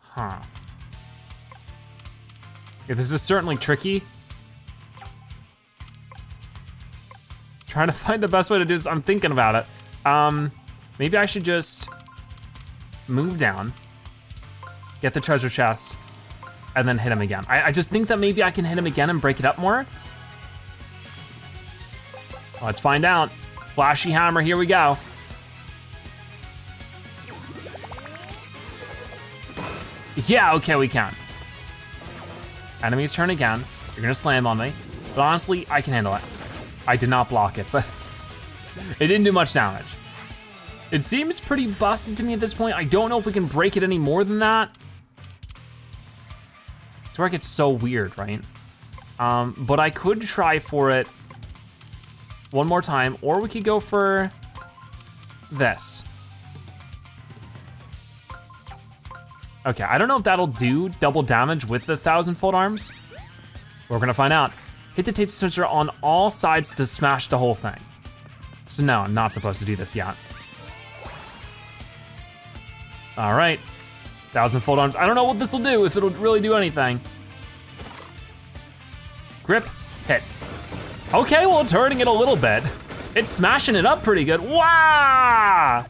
Huh. Yeah, this is certainly tricky. Trying to find the best way to do this, I'm thinking about it. Maybe I should just move down, get the treasure chest, and then hit him again. I just think that maybe I can hit him again and break it up more. Let's find out. Flashy hammer, here we go. Yeah, okay, we can. Enemy's turn again. You're gonna slam on me. But honestly, I can handle it. I did not block it, but it didn't do much damage. It seems pretty busted to me at this point. I don't know if we can break it any more than that. It's where it gets so weird, right? But I could try for it one more time, or we could go for this. Okay, I don't know if that'll do double damage with the 1,000-Fold Arms. We're gonna find out. Hit the tape dispenser on all sides to smash the whole thing. So no, I'm not supposed to do this yet. All right, 1,000-Fold Arms. I don't know what this'll do, if it'll really do anything. Grip, hit. Okay, well, it's hurting it a little bit. It's smashing it up pretty good. Wow!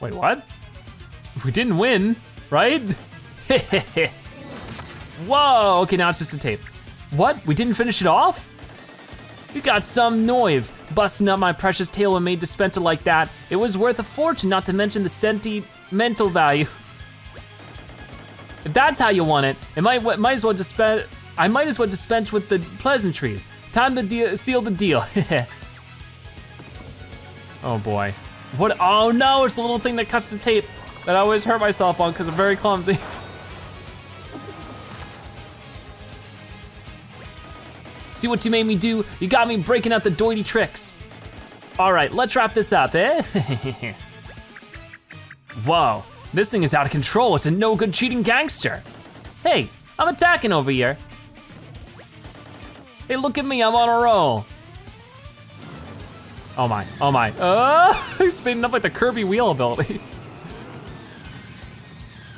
Wait, what? We didn't win, right? Whoa, okay, now it's just a tape. What, we didn't finish it off? You got some noive busting up my precious tailor-made dispenser like that. It was worth a fortune, not to mention the sentimental value. If that's how you want it, it might as well dispense. I might as well dispense with the pleasantries. Time to seal the deal. Oh boy. What, oh no, it's the little thing that cuts the tape that I always hurt myself on because I'm very clumsy. See what you made me do? You got me breaking out the doity tricks. All right, let's wrap this up, eh? Whoa, this thing is out of control. It's a no good cheating gangster. Hey, I'm attacking over here. Hey, look at me, I'm on a roll. Oh my, oh my. Oh, he's spinning up like the Kirby wheel ability.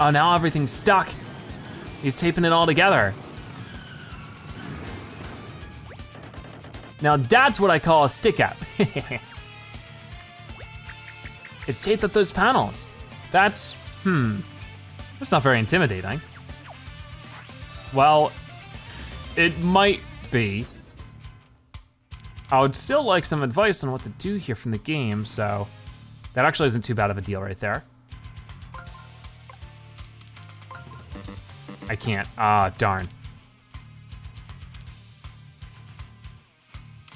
Oh, now everything's stuck. He's taping it all together. Now that's what I call a stick up. It's taped up those panels. That's, that's not very intimidating. Well, it might be. I would still like some advice on what to do here from the game, so that actually isn't too bad of a deal right there. I can't, ah, darn.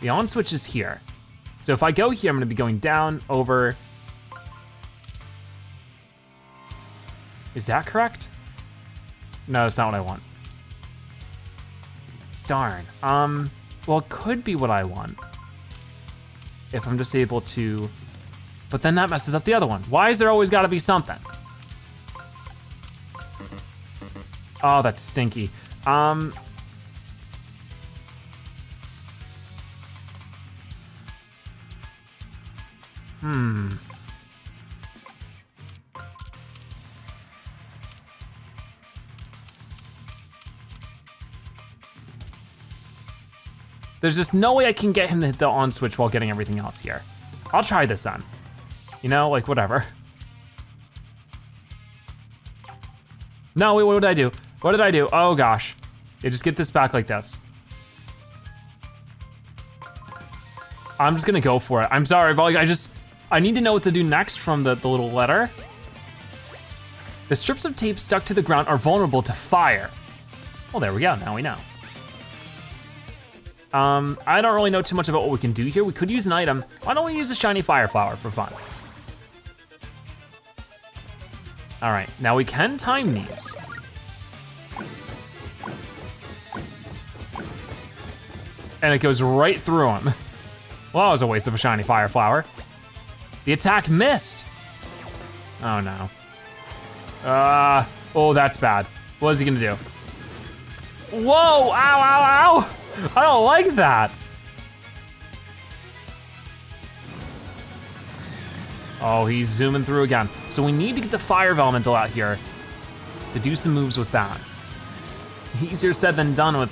The on switch is here. So if I go here, I'm gonna be going down, over. Is that correct? No, that's not what I want. Darn, well, it could be what I want if I'm just able to, but then that messes up the other one. Why is there always gotta be something? Oh, that's stinky. There's just no way I can get him to hit the on switch while getting everything else here. I'll try this then. You know, like whatever. No, wait, what did I do? What did I do? Oh gosh. Yeah, just get this back like this. I'm just gonna go for it. I'm sorry, but I need to know what to do next from the little letter. The strips of tape stuck to the ground are vulnerable to fire. Well, there we go, now we know. I don't really know too much about what we can do here. We could use an item. Why don't we use a shiny fire flower for fun? All right, now we can time these. And it goes right through them. Well, that was a waste of a shiny fire flower. The attack missed. Oh no. Oh, that's bad. What is he gonna do? Whoa, ow, ow, ow! I don't like that. Oh, he's zooming through again. So we need to get the fire Vellumental out here to do some moves with that. Easier said than done with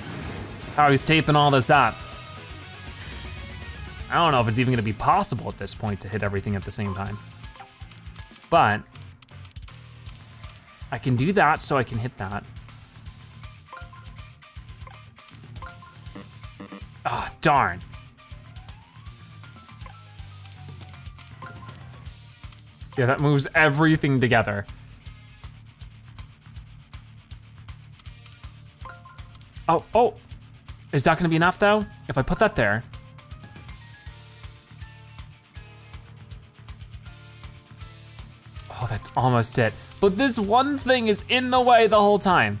how he's taping all this up. I don't know if it's even gonna be possible at this point to hit everything at the same time. But I can do that so I can hit that. Oh, darn. Yeah, that moves everything together. Oh, oh, is that gonna be enough though? If I put that there. Oh, that's almost it. But this one thing is in the way the whole time.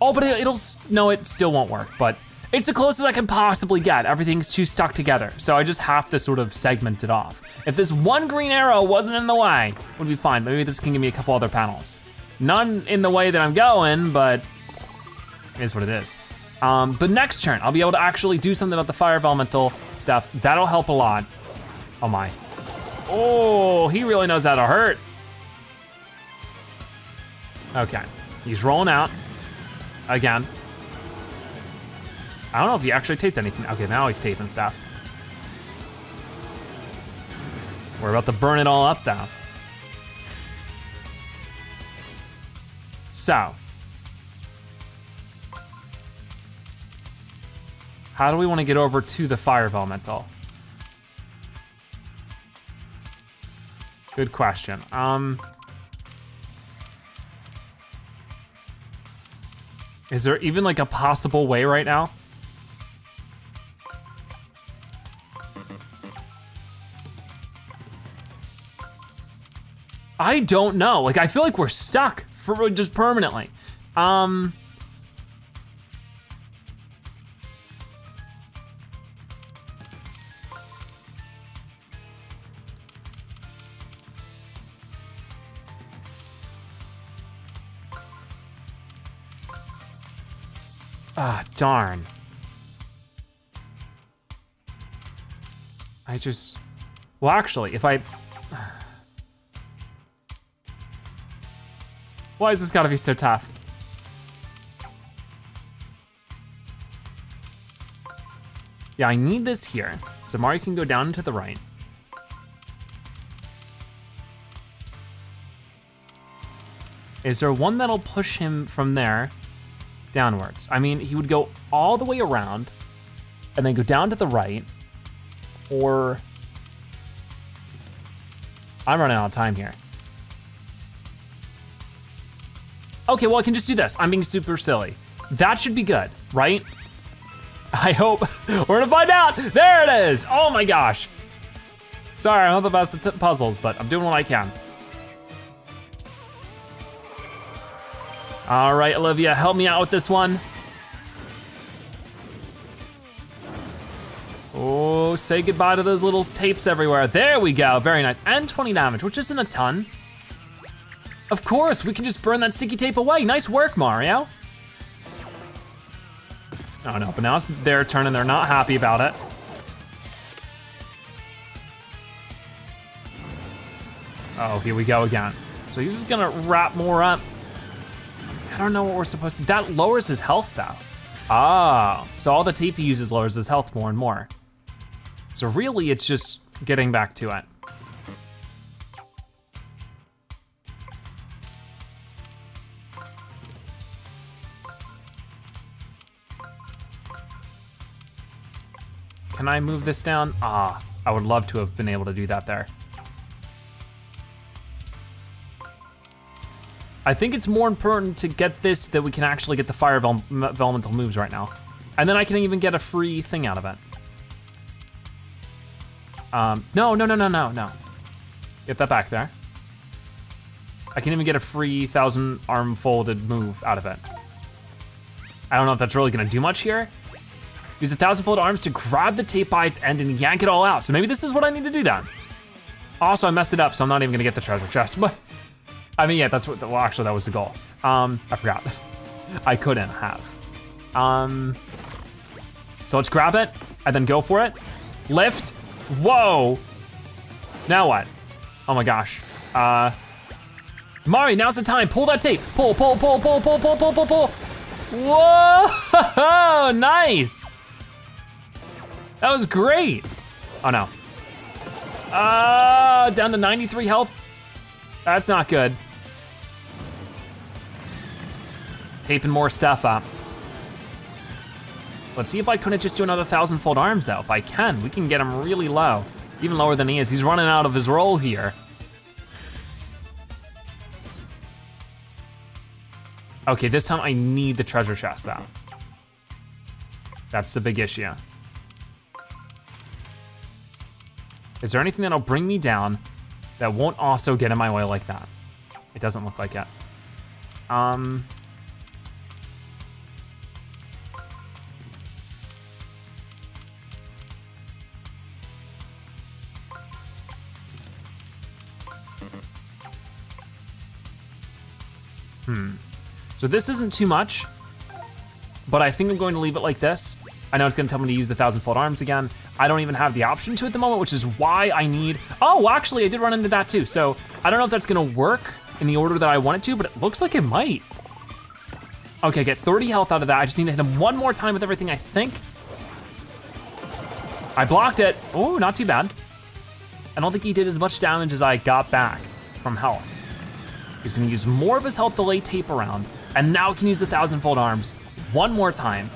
Oh, but it'll, no, it still won't work, but It's the closest I can possibly get. Everything's too stuck together, so I just have to sort of segment it off. If this one green arrow wasn't in the way, it would be fine. Maybe this can give me a couple other panels. None in the way that I'm going, but it is what it is. But next turn, I'll be able to actually do something about the fire elemental stuff. That'll help a lot. Oh my. Oh, he really knows how to hurt. Okay, he's rolling out again. I don't know if he actually taped anything. Okay, now he's taping stuff. We're about to burn it all up though. So, how do we want to get over to the fire elemental? Good question. Is there even like a possible way right now? I don't know. Like, I feel like we're stuck for just permanently. Ah, darn. I just, well actually, if I. Why has this gotta be so tough? Yeah, I need this here. So Mario can go down to the right. Is there one that'll push him from there downwards? I mean, he would go all the way around and then go down to the right, or I'm running out of time here. Okay, well I can just do this. I'm being super silly. That should be good, right? I hope. We're gonna find out. There it is. Oh my gosh. Sorry, I'm not the best at puzzles, but I'm doing what I can. All right, Olivia, help me out with this one. Oh, say goodbye to those little tapes everywhere. There we go, very nice. And 20 damage, which isn't a ton. Of course, we can just burn that sticky tape away. Nice work, Mario. Oh no, but now it's their turn and they're not happy about it. Oh, here we go again. So he's just gonna wrap more up. I don't know what we're supposed to, that lowers his health though. Ah, so all the tape he uses lowers his health more and more. So really it's just getting back to it. Can I move this down? Ah, I would love to have been able to do that there. I think it's more important to get this that we can actually get the fire elemental moves right now. And then I can even get a free thing out of it. No. Get that back there. I can even get a free 1,000-arm folded move out of it. I don't know if that's really gonna do much here. Use 1,000-fold arms to grab the tape by its end and yank it all out. So maybe this is what I need to do then. Also, I messed it up, so I'm not even gonna get the treasure chest, but I mean, yeah, that's what, well, actually that was the goal. I forgot. I couldn't have. So let's grab it and then go for it. Lift, whoa. Now what? Oh my gosh. Mario, now's the time, pull that tape. Pull, pull, pull, pull, pull, pull, pull, pull, pull. Whoa, nice. That was great. Oh no. Down to 93 health. That's not good. Taping more stuff up. Let's see if I couldn't just do another 1,000-fold arms though. If I can, we can get him really low. Even lower than he is. He's running out of his roll here. Okay, this time I need the treasure chest though. That's the big issue. Is there anything that'll bring me down that won't also get in my way like that? It doesn't look like it. So this isn't too much, but I think I'm going to leave it like this. I know it's gonna tell me to use the 1,000-Fold Arms again. I don't even have the option to at the moment, which is why I need, oh, actually I did run into that too. So I don't know if that's gonna work in the order that I want it to, but it looks like it might. Okay, get 30 health out of that. I just need to hit him one more time with everything, I think. I blocked it. Oh, not too bad. I don't think he did as much damage as I got back from health. He's gonna use more of his health to lay tape around, and now can use the 1,000-Fold Arms one more time.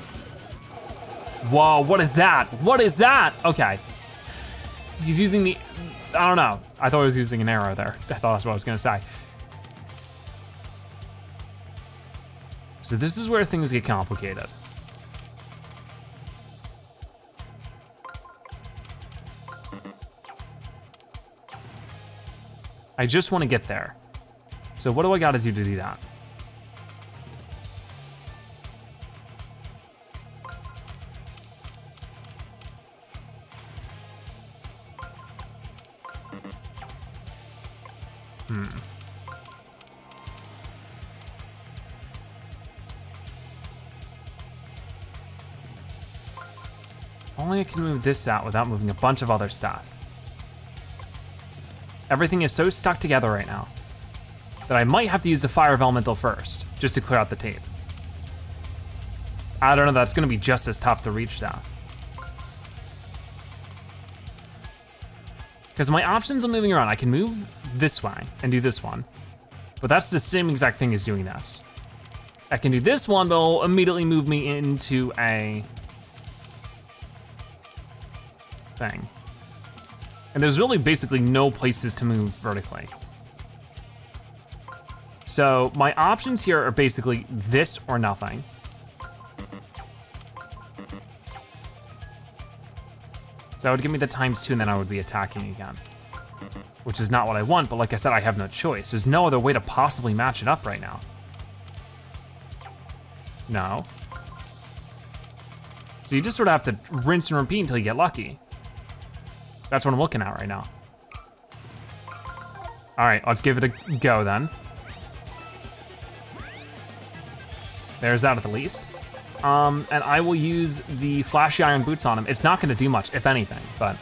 Whoa, what is that? What is that? Okay. He's using the, I don't know. I thought he was using an arrow there. I thought that's what I was gonna say. So this is where things get complicated. I just wanna get there. So what do I gotta do to do that? If only I can move this out without moving a bunch of other stuff. Everything is so stuck together right now that I might have to use the Fire Vellumental first, just to clear out the tape. I don't know, that's gonna be just as tough to reach that. Because my options on moving around, I can move this way and do this one, but that's the same exact thing as doing this. I can do this one, they'll immediately move me into a thing. And there's really basically no places to move vertically. So my options here are basically this or nothing. So that would give me the ×2 and then I would be attacking again, which is not what I want, but like I said, I have no choice. There's no other way to possibly match it up right now. No. So you just sort of have to rinse and repeat until you get lucky. That's what I'm looking at right now. All right, let's give it a go then. There's that at the least. And I will use the flashy iron boots on him. It's not gonna do much, if anything, but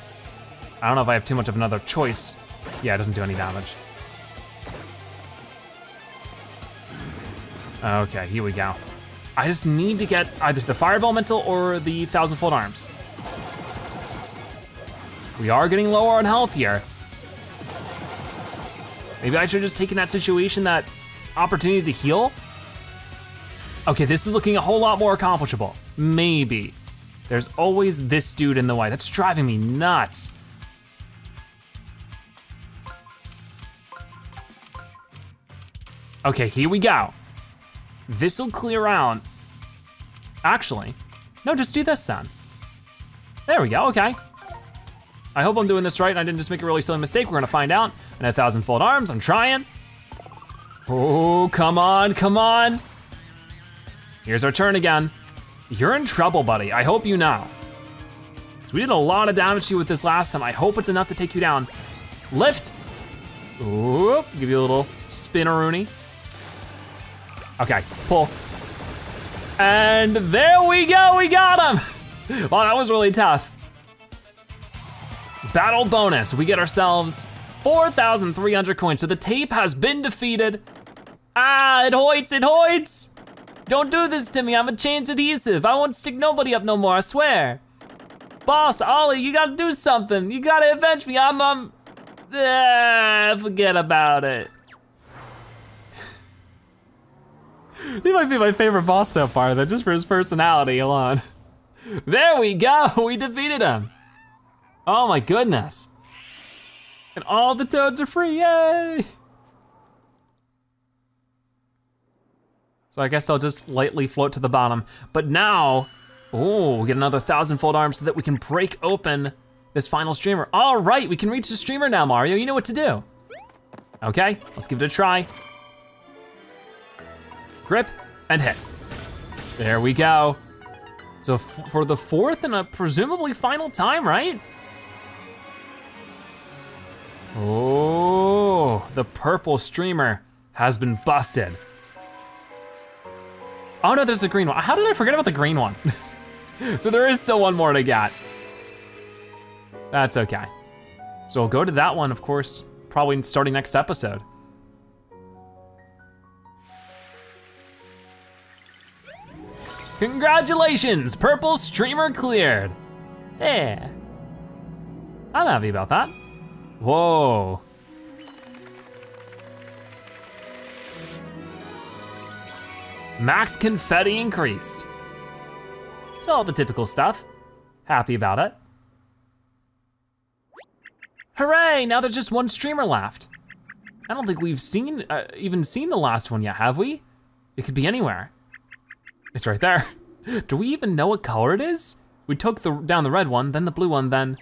I don't know if I have too much of another choice. Yeah, it doesn't do any damage. Okay, here we go. I just need to get either the Fire Vellumental or the 1,000-Fold Arms. We are getting lower on health here. Maybe I should have just taken that situation, that opportunity to heal. Okay, this is looking a whole lot more accomplishable. Maybe. There's always this dude in the way. That's driving me nuts. Okay, here we go. This'll clear out. Actually, no, just do this then. There we go, okay. I hope I'm doing this right and I didn't just make a really silly mistake. We're gonna find out. And a 1,000-Fold Arms, I'm trying. Oh, come on, come on. Here's our turn again. You're in trouble, buddy. I hope you know. So we did a lot of damage to you with this last time. I hope it's enough to take you down. Lift. Oop, give you a little spin-a-rooney. Okay, pull. And there we go, we got him. Wow, that was really tough. Battle bonus, we get ourselves 4,300 coins. So the tape has been defeated. Ah, it hoits, it hoits. Don't do this to me, I'm a chains adhesive. I won't stick nobody up no more, I swear. Boss, Ollie, you gotta do something. You gotta avenge me, forget about it. He might be my favorite boss so far, though, just for his personality alone. There we go, we defeated him. Oh my goodness. And all the toads are free, yay! So I guess I'll just lightly float to the bottom. But now, oh, we get another 1,000-Fold Arm so that we can break open this final streamer. All right, we can reach the streamer now, Mario, you know what to do. Okay, let's give it a try. Grip and hit. There we go. So for the fourth and a presumably final time, right? Oh, the purple streamer has been busted. Oh no, there's the green one. How did I forget about the green one? So there is still one more to get. That's okay. So we'll go to that one, of course, probably starting next episode. Congratulations, purple streamer cleared. Yeah. I'm happy about that. Whoa. Max confetti increased. So all the typical stuff. Happy about it. Hooray, now there's just one streamer left. I don't think we've seen, even seen the last one yet, have we? It could be anywhere. It's right there. Do we even know what color it is? We took down the red one, then the blue one, then.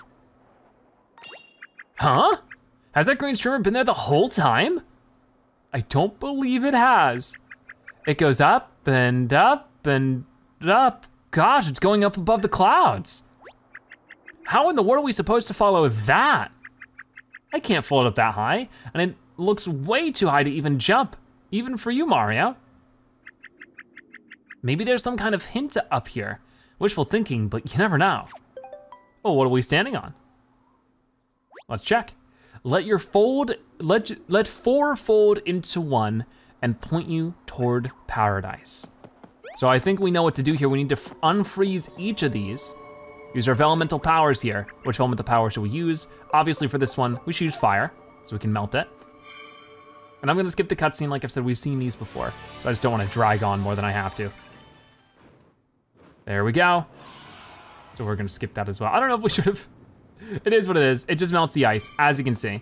Huh? Has that green streamer been there the whole time? I don't believe it has. It goes up and up and up. Gosh, it's going up above the clouds. How in the world are we supposed to follow that? I can't float up that high, and it looks way too high to even jump, even for you, Mario. Maybe there's some kind of hint up here. Wishful thinking, but you never know. Oh, what are we standing on? Let's check. Let four fold into one and point you toward paradise. So I think we know what to do here. We need to unfreeze each of these. Use our Vellumental powers here. Which Vellumental power should we use? Obviously for this one, we should use fire, so we can melt it. And I'm gonna skip the cutscene. Like I've said, we've seen these before, so I just don't wanna drag on more than I have to. There we go. So we're gonna skip that as well. I don't know if we should've. It is what it is. It just melts the ice, as you can see.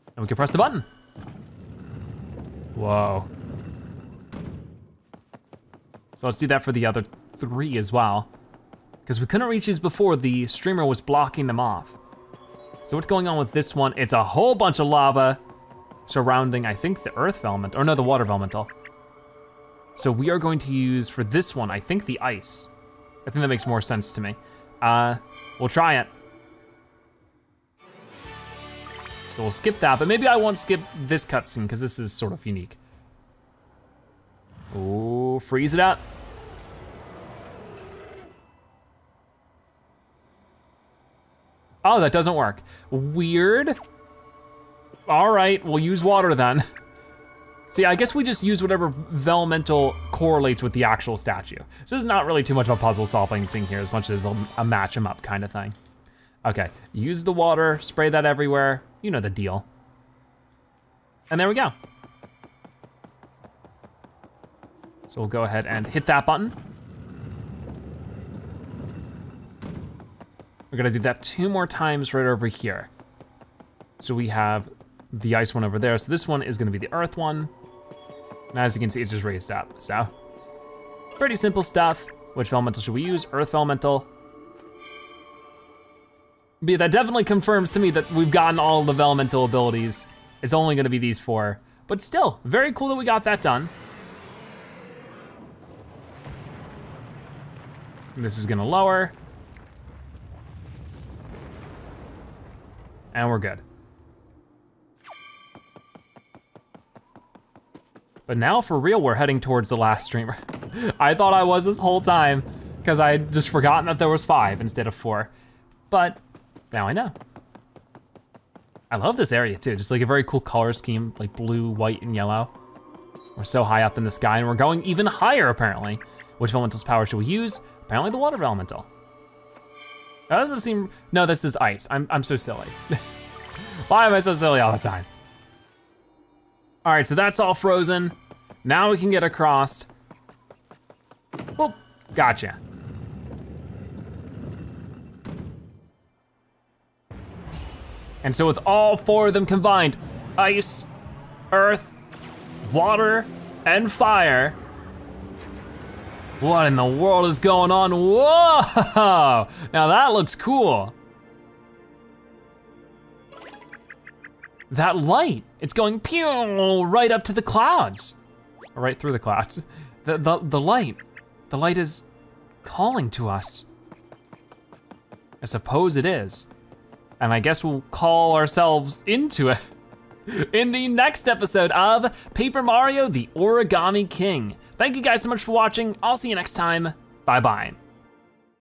And we can press the button. Whoa. So let's do that for the other three as well, because we couldn't reach these before. The streamer was blocking them off. So what's going on with this one? It's a whole bunch of lava surrounding, I think, the earth Vellumental, or no, the water Vellumental. So we are going to use, for this one, I think the ice. I think that makes more sense to me. We'll try it. So we'll skip that, but maybe I won't skip this cutscene because this is sort of unique. Oh, freeze it up. Oh, that doesn't work. Weird. All right, we'll use water then. See, I guess we just use whatever Vellumental correlates with the actual statue. So there's not really too much of a puzzle solving thing here as much as a match em up kind of thing. Okay, use the water, spray that everywhere. You know the deal. And there we go. So we'll go ahead and hit that button. We're gonna do that two more times right over here. So we have the ice one over there. So this one is gonna be the earth one. And as you can see, it's just raised up. So pretty simple stuff. Which Vellumental should we use? Earth Vellumental. But yeah, that definitely confirms to me that we've gotten all the Vellumental abilities. It's only gonna be these four, but still very cool that we got that done. And this is gonna lower. And we're good. But now for real, we're heading towards the last streamer. I thought I was this whole time because I had just forgotten that there was five instead of four. But now I know. I love this area too, just like a very cool color scheme, like blue, white, and yellow. We're so high up in the sky and we're going even higher apparently. Which Vellumental's power should we use? Apparently the water Vellumental. That doesn't seem, no, this is ice. I'm so silly. Why am I so silly all the time? All right, so that's all frozen. Now we can get across. Boop, gotcha. And so with all four of them combined, ice, earth, water, and fire, what in the world is going on? Whoa! Now that looks cool. That light, it's going pew right up to the clouds. Or right through the clouds. The light is calling to us. I suppose it is. And I guess we'll call ourselves into it. in the next episode of Paper Mario: The Origami King. Thank you guys so much for watching. I'll see you next time. Bye-bye.